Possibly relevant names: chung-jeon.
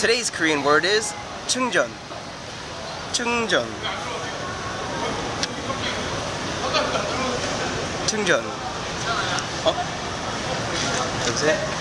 Today's Korean word is chung-jeon. Chung-jeon. Chung-jeon. Oh. That's it.